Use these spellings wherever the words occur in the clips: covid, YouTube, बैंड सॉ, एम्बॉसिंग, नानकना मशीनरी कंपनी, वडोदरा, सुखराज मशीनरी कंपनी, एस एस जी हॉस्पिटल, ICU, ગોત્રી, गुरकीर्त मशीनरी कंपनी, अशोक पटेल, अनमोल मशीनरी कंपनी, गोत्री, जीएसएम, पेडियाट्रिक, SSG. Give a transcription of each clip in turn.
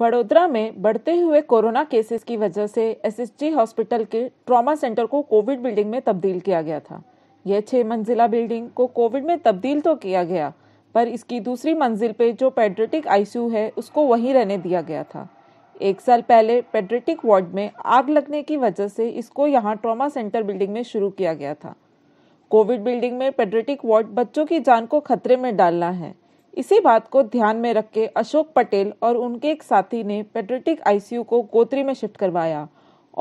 वडोदरा में बढ़ते हुए कोरोना केसेस की वजह से SSG हॉस्पिटल के ट्रॉमा सेंटर को कोविड बिल्डिंग में तब्दील किया गया था। यह 6 मंजिला बिल्डिंग को कोविड में तब्दील तो किया गया, पर इसकी दूसरी मंजिल पे जो पेडियाट्रिक ICU है उसको वहीं रहने दिया गया था। 1 साल पहले पेडियाट्रिक वार्ड में आग लगने की वजह से इसको यहाँ ट्रॉमा सेंटर बिल्डिंग में शुरू किया गया था। कोविड बिल्डिंग में पेडियाट्रिक वार्ड बच्चों की जान को खतरे में डालना है, इसी बात को ध्यान में रख के अशोक पटेल और उनके एक साथी ने पेडियाट्रिक ICU को गोत्री में शिफ्ट करवाया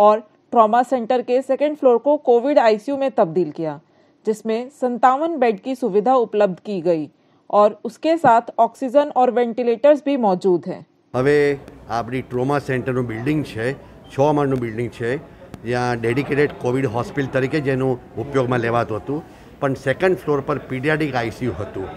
और ट्रॉमा सेंटर के 2nd फ्लोर को कोविड ICU में तब्दील किया, जिसमें 57 बेड की सुविधा उपलब्ध की गई और उसके साथ ऑक्सीजन और वेंटिलेटर्स भी मौजूद हैं। हमें आपनी ट्रॉमा सेंटर नो बिल्डिंग है, 6 माड़नु बिल्डिंग है, यहाँ डेडिकेटेड कोविड हॉस्पिटल तरीके जेनो उपयोग में लेवातुं हतुं, पण 2nd फ्लोर पर पीडियाट्रिक ICU हतुं।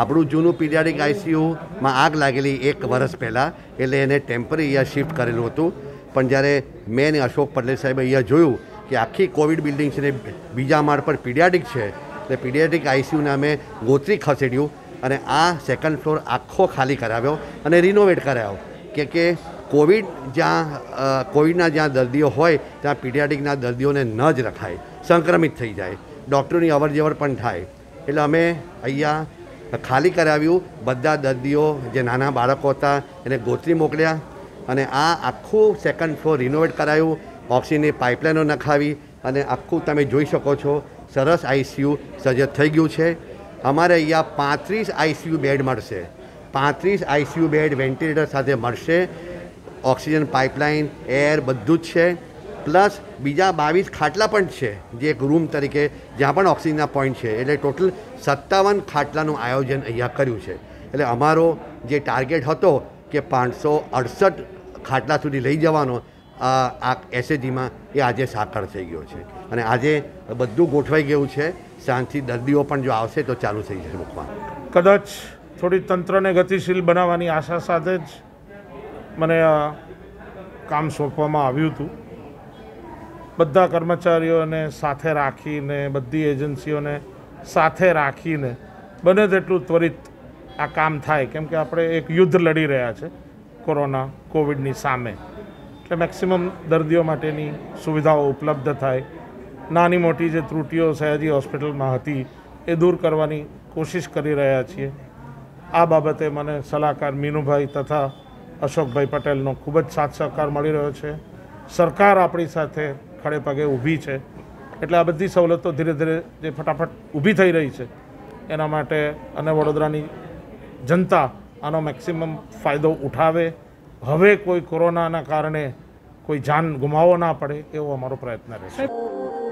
આપણું જૂનું પીડિયાટ્રિક ICUમાં આગ લાગેલી 1 વર્ષ પહેલાં, એટલે એને ટેમ્પરરી અહીંયા શિફ્ટ કરેલું હતું, પણ જ્યારે મેં અને અશોક પટેલ સાહેબે અહીંયા જોયું કે આખી કોવિડ બિલ્ડિંગ છે ને બીજા માળ પર પીડિયાટ્રિક છે, એટલે પીડિયાટ્રિક ICU નામે ગોત્રી ખસેડ્યું અને આ 2nd ફ્લોર આખો ખાલી કરાવ્યો અને રિનોવેટ કરાવ્યો કે કોવિડ જ્યાં કોવિડના જ્યાં દર્દીઓ હોય ત્યાં પીડિયાટ્રિકના દર્દીઓને ન જ રખાય, સંક્રમિત થઈ જાય, ડૉક્ટરોની અવરજવર પણ થાય, એટલે અમે અહીંયા ખાલી કરાવ્યું, બધા દર્દીઓ જે નાના બાળકો હતા એને ગોત્રી મોકલ્યા અને આ આખું 2nd ફ્લોર રિનોવેટ કરાયું, ઓક્સિજનની પાઇપલાઇનો નખાવી અને આખું તમે જોઈ શકો છો સરસ ICU સજ્જ થઈ ગયું છે। અમારે અહીંયા 35 ICU બેડ મળશે, 35 ICU બેડ વેન્ટિલેટર સાથે મળશે, ઓક્સિજન પાઇપલાઇન એર બધું જ છે, प्लस बीजा 22 खाटला पण छे जे एक रूम तरीके जहाँ पण ऑक्सीजनना पॉइंट छे, एटले टोटल 57 खाटलानुं आयोजन अहींया कर्युं छे। एटले अमारो जे टार्गेट हतो के 568 खाटला सुधी लई जवानो आ SSG मां ए आजे साकार थई गयो छे अने आजे बधुं गोठवाई गयुं छे। सांजथी दर्दीओ पण जो आवशे तो चालू थई जशे मूकवानुं। कदाच थोड़ी तंत्रने गतिशील बनाववानी आशा साथे ज मने काम सोंपवामां आव्युं हतुं। બધા કર્મચારીઓને સાથે રાખીને, બધી એજન્સીઓને સાથે રાખીને બને તેટલું ત્વરિત આ કામ થાય, કેમ કે આપણે એક યુદ્ધ લડી રહ્યા છે કોરોના કોવિડની સામે, એટલે મેક્સિમમ દર્દીઓ માટેની સુવિધાઓ ઉપલબ્ધ થાય, નાની મોટી જે ત્રુટીઓ સયાજી હોસ્પિટલમાં હતી એ દૂર કરવાની કોશિશ કરી રહ્યા છીએ। આ બાબતે મને સલાહકાર મીનુભાઈ તથા અશોકભાઈ પટેલનો ખૂબ જ સાથ સહકાર મળી રહ્યો છે। સરકાર આપણી સાથે खड़े पगे ऊभी है, एटले आ बधी सवलतों धीरे धीरे फटाफट ऊभी थई रही है। एना माटे अने वडोदरानी जनता आनो मेक्सिमम फायदो उठावे, हवे कोई कोरोना ना कारणे कोई जान गुमावो ना पड़े एवो अमारो प्रयत्न रहेशे।